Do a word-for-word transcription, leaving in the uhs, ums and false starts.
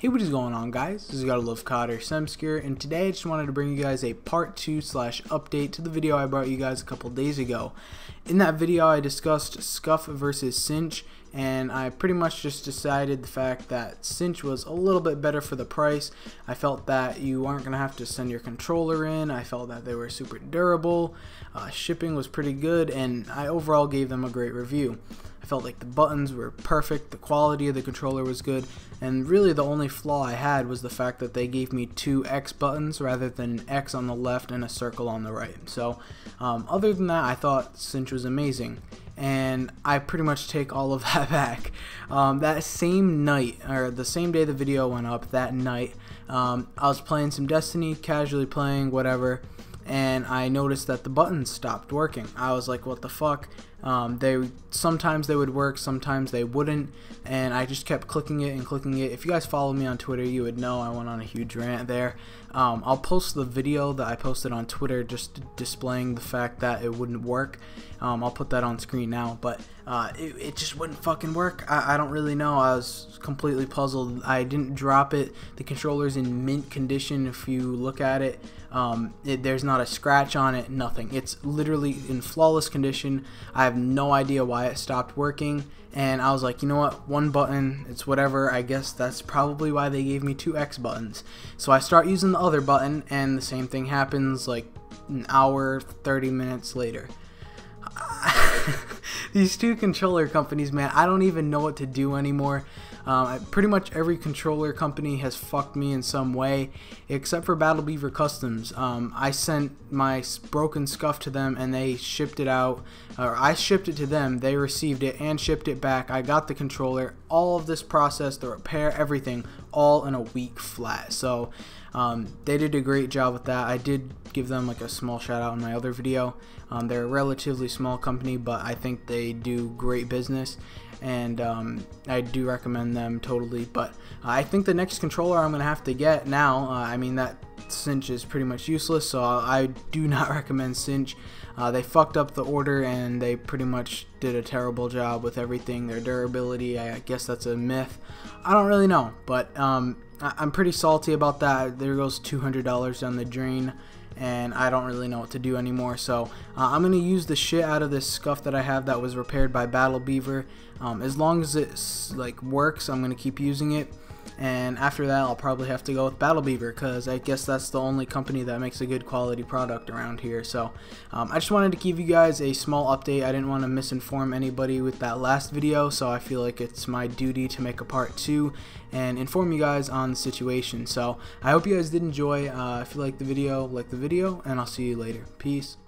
Hey, what is going on, guys? This is Gotta Love Cotter Semscure, and today I just wanted to bring you guys a part two slash update to the video I brought you guys a couple days ago. In that video, I discussed Scuf versus Cinch, and I pretty much just decided the fact that Cinch was a little bit better for the price. I felt that you aren't going to have to send your controller in. I felt that they were super durable, uh, shipping was pretty good, and I overall gave them a great review. I felt like the buttons were perfect, the quality of the controller was good, and really the only flaw I had was the fact that they gave me two X buttons rather than an X on the left and a circle on the right. So um, other than that, I thought Cinch was amazing. And I pretty much take all of that back. Um, that same night, or the same day the video went up, that night, um, I was playing some Destiny, casually playing, whatever, and I noticed that the buttons stopped working. I was like, what the fuck? Um, they sometimes they would work, sometimes they wouldn't, and I just kept clicking it and clicking it. If you guys follow me on Twitter, you would know I went on a huge rant there. Um, I'll post the video that I posted on Twitter just displaying the fact that it wouldn't work. Um, I'll put that on screen now, but uh, it, it just wouldn't fucking work. I, I don't really know. I was completely puzzled. I didn't drop it. The controller's in mint condition. If you look at it, um, it there's not a scratch on it, nothing. It's literally in flawless condition. I have no idea why it stopped working, and I was like, you know what, one button, it's whatever. I guess that's probably why they gave me two X buttons. So I start using the other button, and the same thing happens like an hour, thirty minutes later. These two controller companies, man, I don't even know what to do anymore. Um, I, pretty much every controller company has fucked me in some way, except for Battle Beaver Customs. Um, I sent my broken Scuf to them, and they shipped it out. Or I shipped it to them, they received it and shipped it back. I got the controller. All of this process, the repair, everything, all in a week flat. So um, they did a great job with that. I did give them like a small shout out in my other video. Um, they're a relatively small company, but I think they do great business, and um, I do recommend them totally. But uh, I think the next controller I'm gonna have to get now, uh, I mean, that Cinch is pretty much useless, so I do not recommend Cinch. Uh, they fucked up the order, and they pretty much did a terrible job with everything. Their durability, I guess that's a myth. I don't really know, but um, I'm pretty salty about that. There goes two hundred dollars down the drain, and I don't really know what to do anymore. So uh, I'm going to use the shit out of this Scuf that I have that was repaired by Battle Beaver. Um, as long as it like works, I'm going to keep using it. And after that, I'll probably have to go with Battle Beaver, because I guess that's the only company that makes a good quality product around here. So um, I just wanted to give you guys a small update. I didn't want to misinform anybody with that last video, so I feel like it's my duty to make a part two and inform you guys on the situation. So I hope you guys did enjoy. Uh, if you liked the video, like the video, and I'll see you later. Peace.